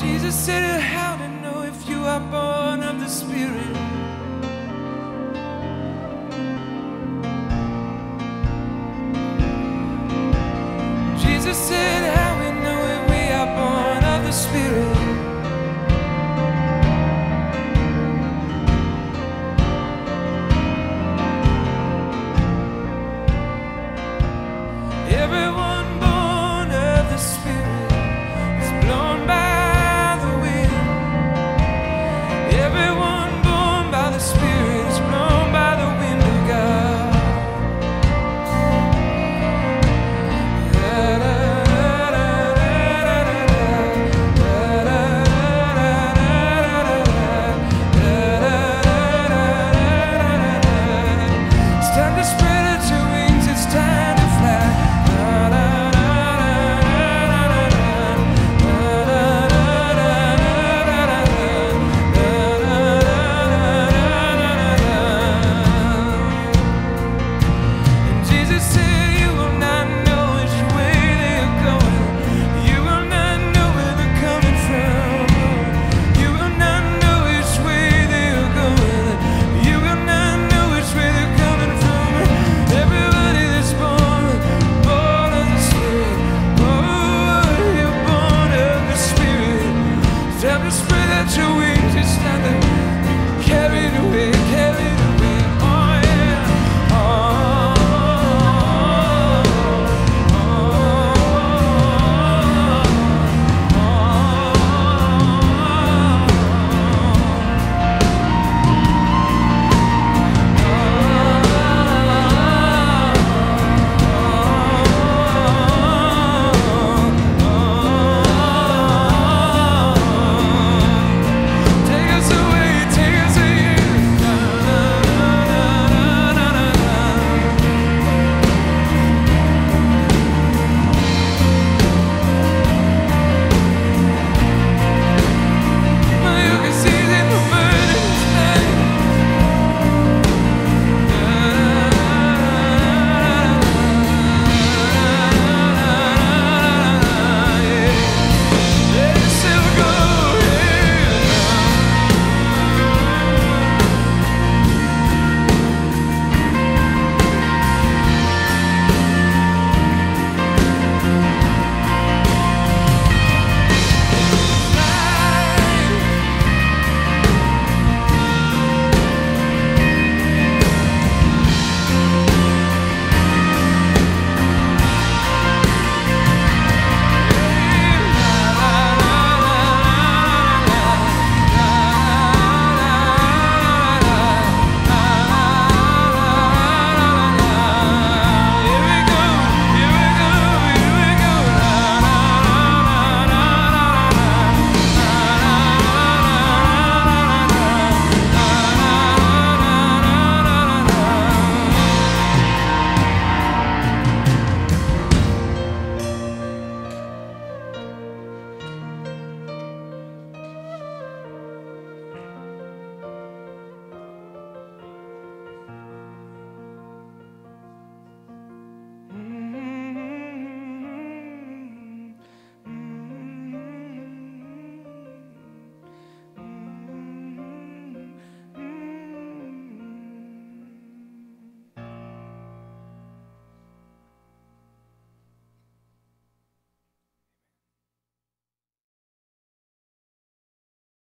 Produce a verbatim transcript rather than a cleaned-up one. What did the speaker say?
Jesus said, how to know if you are born of the Spirit? Jesus said, how we know if we are born of the Spirit?